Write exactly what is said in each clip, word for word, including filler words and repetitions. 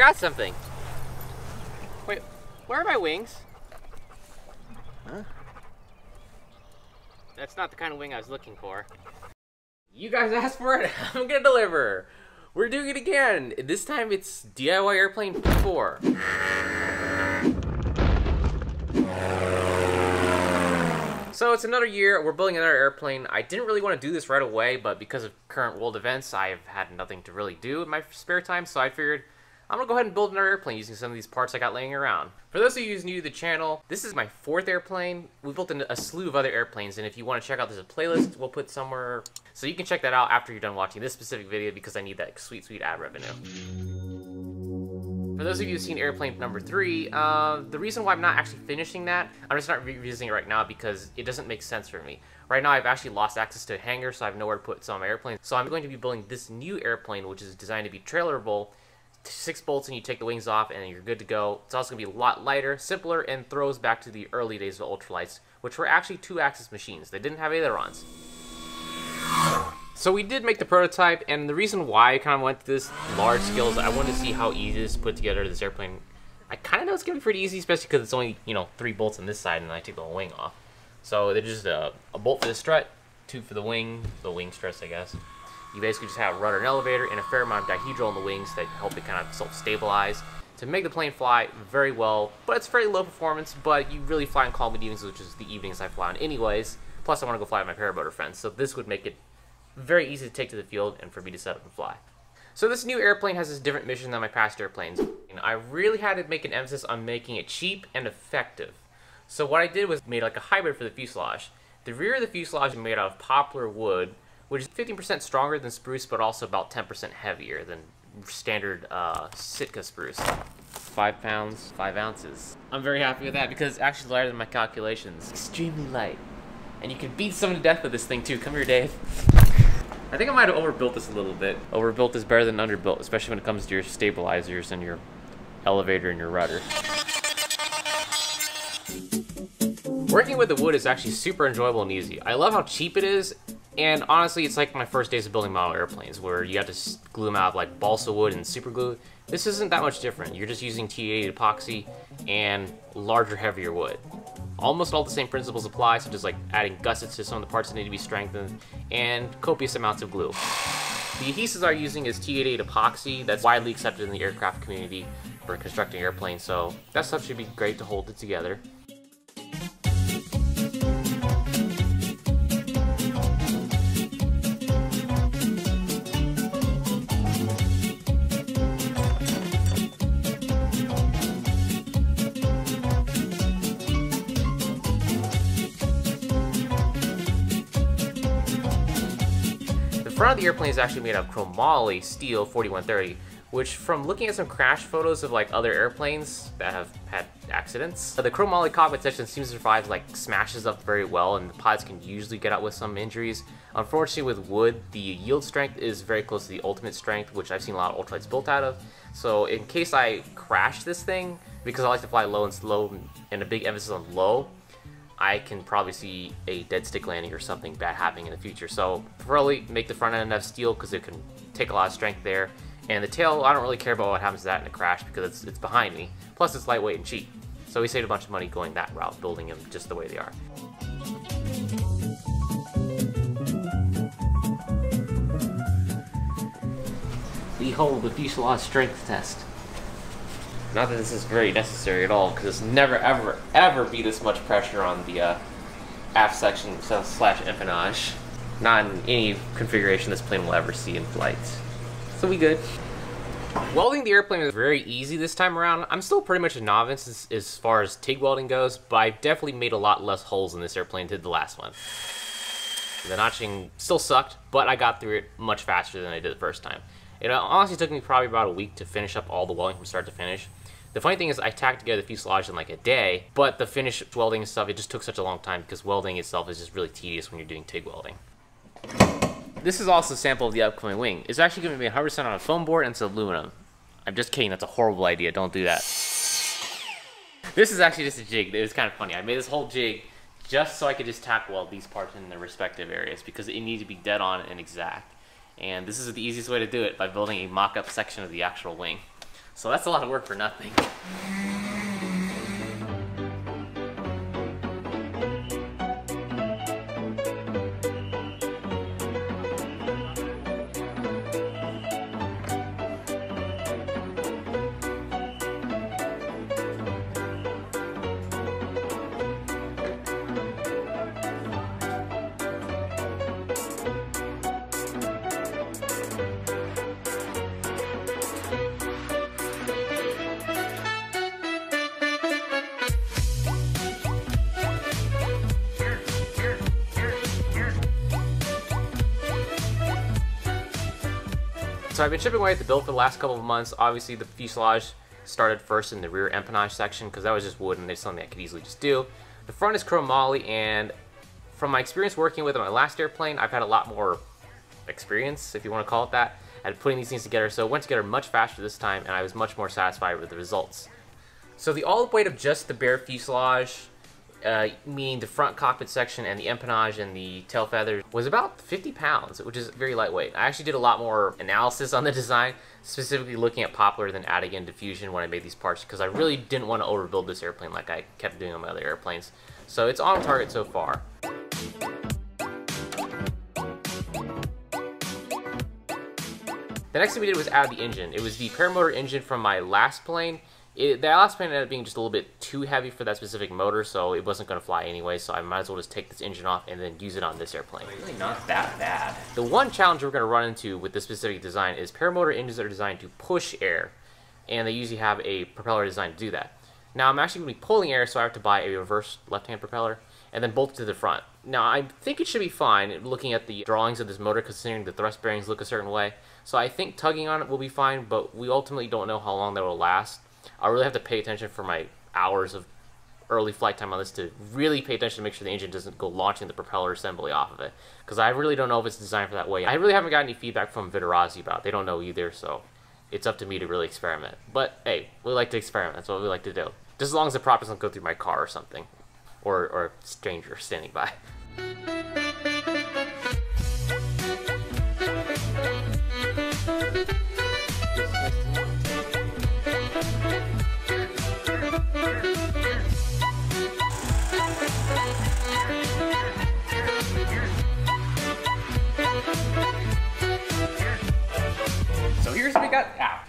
forgot something. Wait, where are my wings? Huh? That's not the kind of wing I was looking for. You guys asked for it, I'm gonna deliver. We're doing it again. This time it's D I Y airplane four. So it's another year, we're building another airplane. I didn't really want to do this right away, but because of current world events, I've had nothing to really do in my spare time, so I figured I'm gonna go ahead and build another airplane using some of these parts I got laying around. For those of you who's new to the channel, this is my fourth airplane. We built a slew of other airplanes, and if you want to check out, there's a playlist we'll put somewhere. So you can check that out after you're done watching this specific video because I need that sweet, sweet ad revenue. For those of you who've seen airplane number three, uh, the reason why I'm not actually finishing that, I'm just not revisiting it right now because it doesn't make sense for me. Right now I've actually lost access to a hangar, so I have nowhere to put some of my airplanes. So I'm going to be building this new airplane, which is designed to be trailerable. Six bolts and you take the wings off and you're good to go. It's also gonna be a lot lighter, simpler, and throws back to the early days of ultralights, which were actually two-axis machines. They didn't have ailerons. So we did make the prototype, and the reason why I kind of went to this large scale is I wanted to see how easy it is to put together this airplane. I kind of know it's gonna be pretty easy, especially because it's only, you know, three bolts on this side and I take the whole wing off. So there's just a, a bolt for the strut, two for the wing, the wing struts, I guess. You basically just have a rudder and elevator and a fair amount of dihedral on the wings that help it kind of self-stabilize to make the plane fly very well, but it's very low performance, but you really fly on calm evenings, which is the evenings I fly on anyways. Plus I want to go fly with my paramotor friends, so this would make it very easy to take to the field and for me to set up and fly. So this new airplane has this different mission than my past airplanes. And I really had to make an emphasis on making it cheap and effective. So what I did was made like a hybrid for the fuselage. The rear of the fuselage is made out of poplar wood, which is fifteen percent stronger than spruce, but also about ten percent heavier than standard uh, Sitka spruce. Five pounds, five ounces. I'm very happy with that because it's actually lighter than my calculations. Extremely light. And you can beat someone to death with this thing too. Come here, Dave. I think I might have overbuilt this a little bit. Overbuilt is better than underbuilt, especially when it comes to your stabilizers and your elevator and your rudder. Working with the wood is actually super enjoyable and easy. I love how cheap it is. And honestly, it's like my first days of building model airplanes, where you have to glue them out of like balsa wood and super glue. This isn't that much different. You're just using T eighty-eight epoxy and larger, heavier wood. Almost all the same principles apply, such as like adding gussets to some of the parts that need to be strengthened, and copious amounts of glue. The adhesives I'm using is T eighty-eight epoxy. That's widely accepted in the aircraft community for constructing airplanes, so that stuff should be great to hold it together. The front of the airplane is actually made of chromoly steel forty-one thirty, which from looking at some crash photos of like other airplanes that have had accidents, the chromoly cockpit section seems to survive like smashes up very well, and the pilots can usually get out with some injuries. Unfortunately with wood, the yield strength is very close to the ultimate strength, which I've seen a lot of ultralights built out of. So in case I crash this thing, because I like to fly low and slow and a big emphasis on low, I can probably see a dead stick landing or something bad happening in the future. So probably make the front end of steel because it can take a lot of strength there. And the tail, I don't really care about what happens to that in a crash because it's, it's behind me. Plus it's lightweight and cheap. So we saved a bunch of money going that route, building them just the way they are. Behold the fuselage strength test. Not that this is very necessary at all, because it's never, ever, ever be this much pressure on the uh, aft section slash empennage. Not in any configuration this plane will ever see in flight. So we good. Welding the airplane is very easy this time around. I'm still pretty much a novice as, as far as TIG welding goes, but I've definitely made a lot less holes in this airplane than the last one. The notching still sucked, but I got through it much faster than I did the first time. It honestly took me probably about a week to finish up all the welding from start to finish. The funny thing is I tacked together the fuselage in like a day, but the finish welding and stuff, it just took such a long time because welding itself is just really tedious when you're doing TIG welding. This is also a sample of the upcoming wing. It's actually going to be one hundred percent on a foam board and it's aluminum. I'm just kidding, that's a horrible idea, don't do that. This is actually just a jig, it was kind of funny. I made this whole jig just so I could just tack weld these parts in their respective areas because it needed to be dead on and exact. And this is the easiest way to do it, by building a mock-up section of the actual wing. So that's a lot of work for nothing. So I've been chipping away at the build for the last couple of months. Obviously the fuselage started first in the rear empennage section because that was just wood and there's something I could easily just do. The front is chromoly, and from my experience working with it on my last airplane, I've had a lot more experience, if you want to call it that, at putting these things together. So it went together much faster this time and I was much more satisfied with the results. So the all-up weight of just the bare fuselage, uh, meaning the front cockpit section and the empennage and the tail feathers, was about fifty pounds, which is very lightweight. I actually did a lot more analysis on the design, specifically looking at poplar than adding in diffusion when I made these parts, because I really didn't want to overbuild this airplane like I kept doing on my other airplanes. So it's on target so far. The next thing we did was add the engine. It was the paramotor engine from my last plane. It, the last plane ended up being just a little bit too heavy for that specific motor, so it wasn't going to fly anyway, so I might as well just take this engine off and then use it on this airplane. Really not that bad. The one challenge we're going to run into with this specific design is paramotor engines that are designed to push air, and they usually have a propeller designed to do that. Now I'm actually going to be pulling air, so I have to buy a reverse left-hand propeller and then bolt it to the front. Now I think it should be fine looking at the drawings of this motor, considering the thrust bearings look a certain way, so I think tugging on it will be fine, but we ultimately don't know how long that will last. I really have to pay attention for my hours of early flight time on this to really pay attention to make sure the engine doesn't go launching the propeller assembly off of it, because I really don't know if it's designed for that way. I really haven't got any feedback from Viterazzi about it. They don't know either, so it's up to me to really experiment. But hey, we like to experiment. That's what we like to do. Just as long as the prop doesn't go through my car or something, or, or a stranger standing by.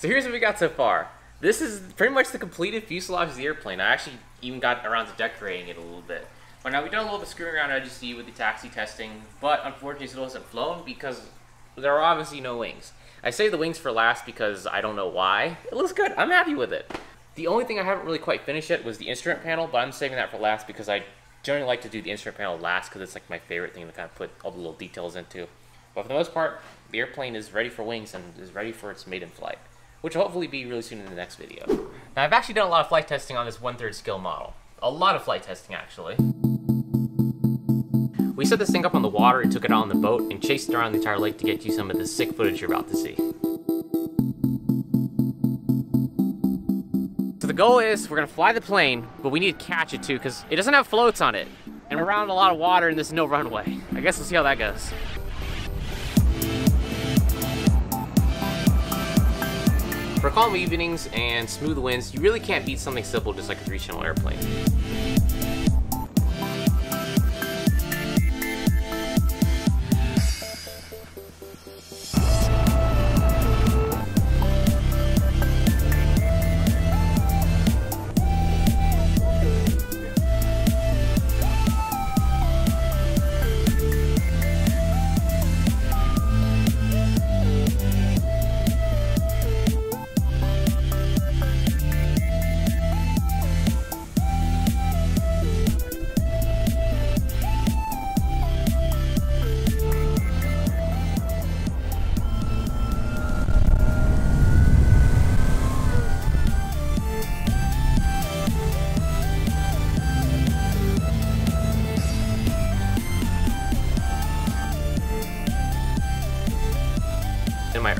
So here's what we got so far. This is pretty much the completed fuselage of the airplane. I actually even got around to decorating it a little bit. Well, now we've done a little bit of screwing around, as you see, with the taxi testing, but unfortunately it still hasn't flown because there are obviously no wings. I saved the wings for last because I don't know why. It looks good. I'm happy with it. The only thing I haven't really quite finished yet was the instrument panel, but I'm saving that for last because I generally like to do the instrument panel last because it's like my favorite thing to kind of put all the little details into. But for the most part, the airplane is ready for wings and is ready for its maiden flight, which will hopefully be really soon in the next video. Now, I've actually done a lot of flight testing on this one-third scale model. A lot of flight testing, actually. We set this thing up on the water and took it out on the boat and chased it around the entire lake to get you some of the sick footage you're about to see. So the goal is we're gonna fly the plane, but we need to catch it too, because it doesn't have floats on it. And we're around a lot of water and there's no runway. I guess we'll see how that goes. For calm evenings and smooth winds, you really can't beat something simple just like a three-channel airplane.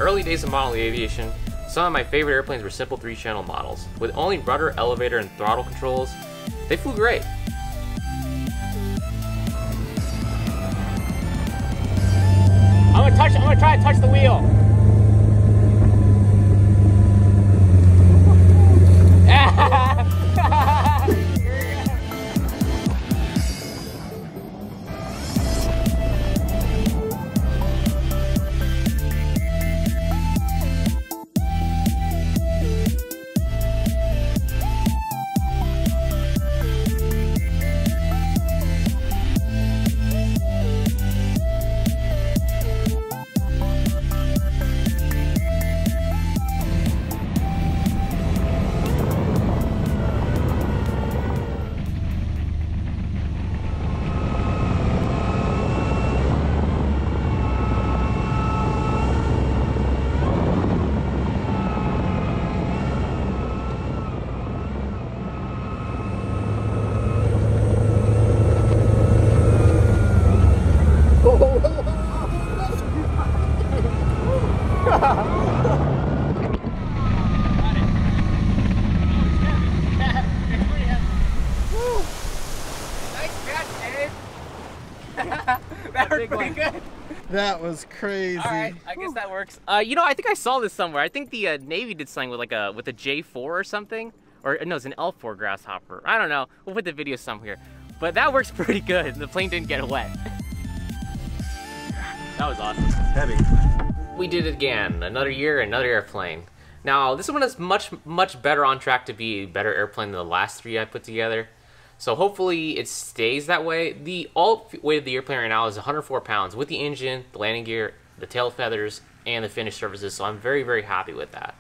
Early days of model aviation, some of my favorite airplanes were simple three-channel models. With only rudder, elevator, and throttle controls, they flew great. I'm gonna touch, I'm gonna try to touch the wheel. big one. Good. That was crazy. All right, I guess that works. Uh, you know, I think I saw this somewhere. I think the uh, Navy did something with like a with a J four or something, or no, it's an L four grasshopper. I don't know. We'll put the video somewhere. But that works pretty good. The plane didn't get wet. That was awesome. Heavy. We did it again. Another year, another airplane. Now this one is much, much better on track to be a better airplane than the last three I put together. So hopefully it stays that way. The alt weight of the airplane right now is one hundred four pounds with the engine, the landing gear, the tail feathers, and the finished surfaces. So I'm very, very happy with that.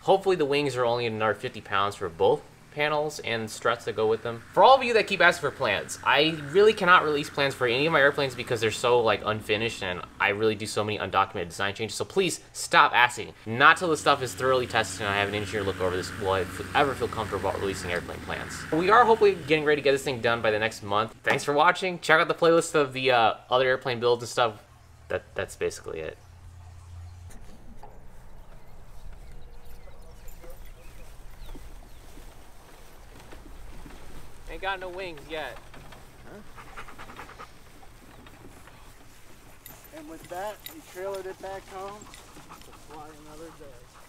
Hopefully the wings are only another fifty pounds for both panels and struts that go with them. For all of you that keep asking for plans, I really cannot release plans for any of my airplanes because they're so like unfinished and I really do so many undocumented design changes. So please stop asking. Not till the stuff is thoroughly tested and I have an engineer look over this will I ever feel comfortable about releasing airplane plans. We are hopefully getting ready to get this thing done by the next month. Thanks for watching. Check out the playlist of the uh, other airplane builds and stuff. That that's basically it. Ain't got no wings yet. Huh? And with that, we trailered it back home to fly another day.